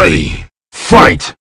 Ready, fight!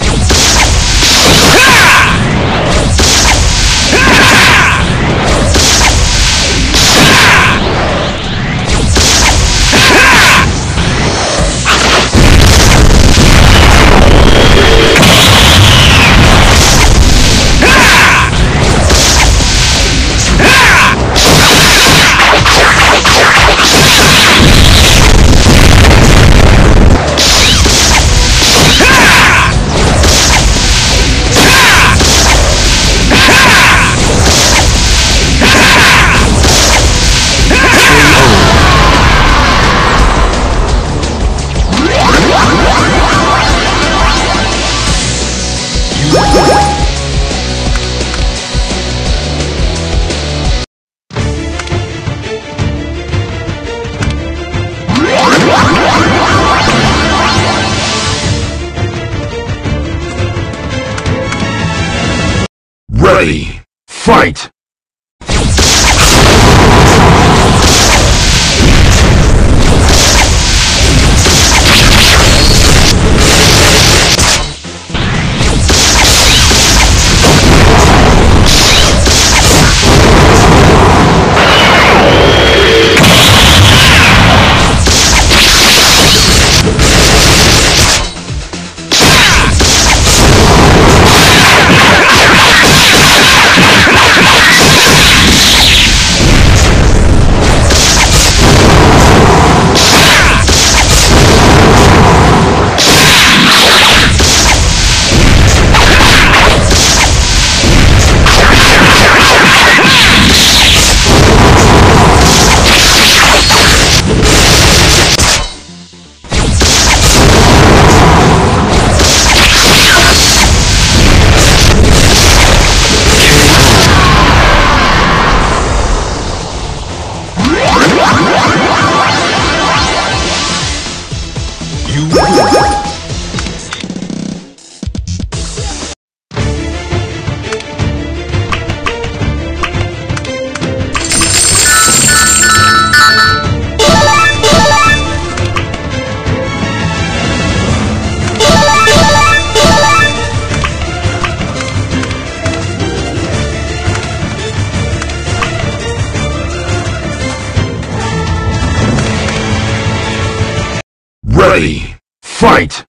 Ready, fight! Ready, fight! Ready, fight! Ready, fight!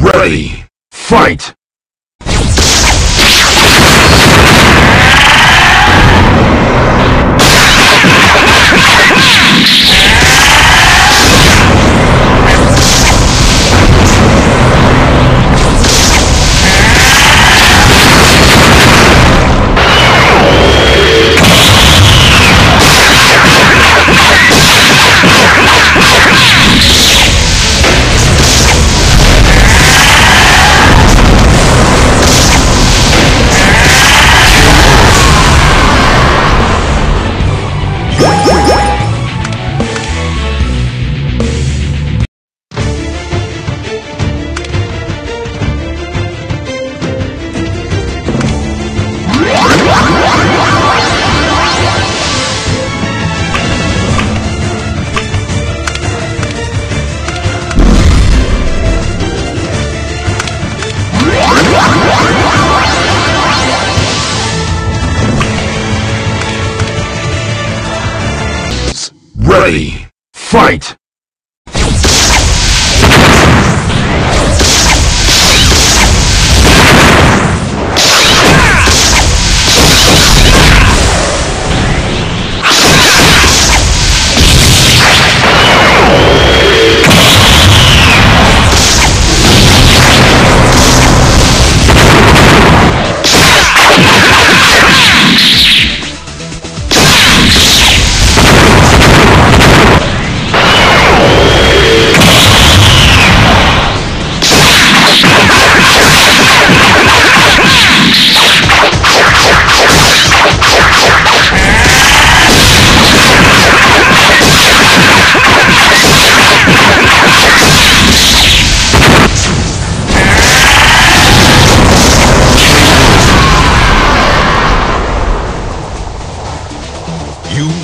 Ready, fight! Ready, fight! Ready, fight!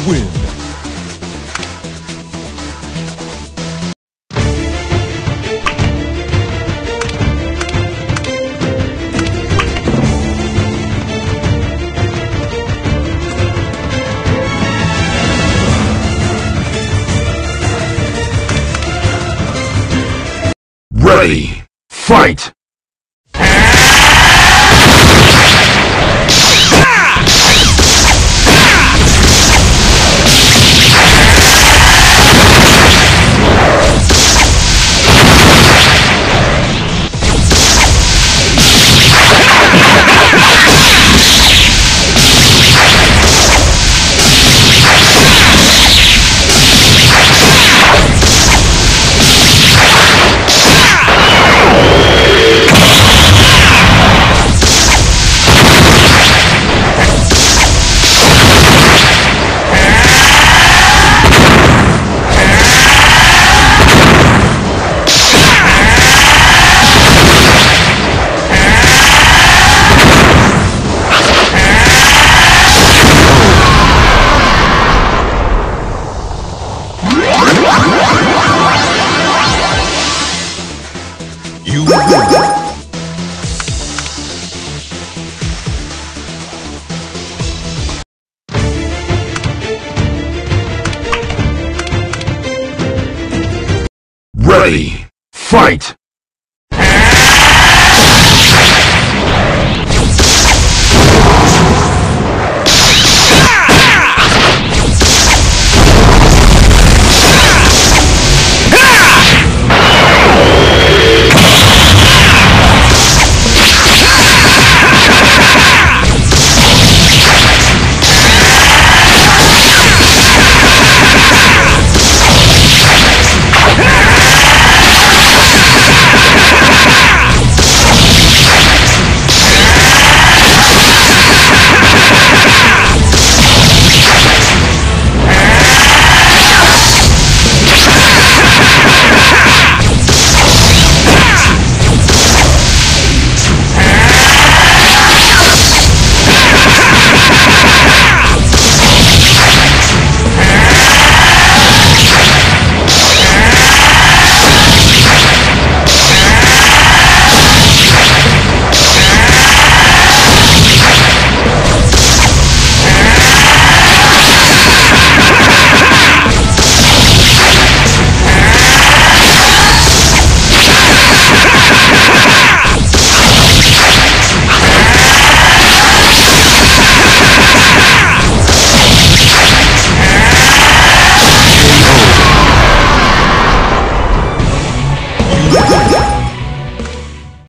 win. Ready, fight! Ready, fight!